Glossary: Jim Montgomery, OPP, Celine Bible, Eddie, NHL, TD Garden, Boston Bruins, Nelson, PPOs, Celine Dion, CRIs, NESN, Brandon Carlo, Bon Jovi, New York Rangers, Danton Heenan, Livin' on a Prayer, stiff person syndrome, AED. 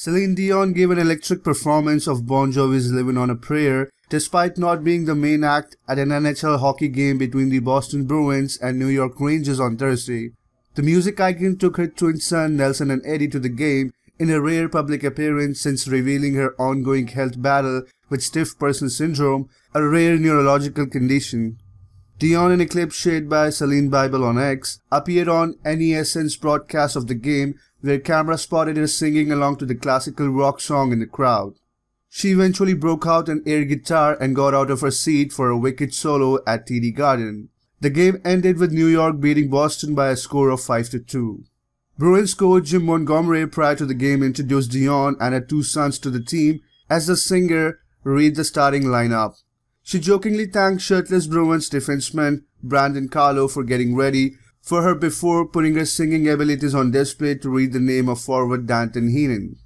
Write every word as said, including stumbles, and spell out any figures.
Celine Dion gave an electric performance of Bon Jovi's Livin' on a Prayer, despite not being the main act at an N H L hockey game between the Boston Bruins and New York Rangers on Thursday. The music icon took her twin son Nelson and Eddie to the game in a rare public appearance since revealing her ongoing health battle with stiff person syndrome, a rare neurological condition. Dion, in a clip shared by Celine Bible on X, appeared on N E S N's broadcast of the game, where camera spotted her singing along to the classical rock song in the crowd. She eventually broke out an air guitar and got out of her seat for a wicked solo at T D Garden. The game ended with New York beating Boston by a score of five to two. Bruins coach Jim Montgomery prior to the game introduced Dion and her two sons to the team as the singer read the starting lineup. She jokingly thanked shirtless Bruins defenseman Brandon Carlo for getting ready for her before putting her singing abilities on display to read the name of forward Danton Heenan.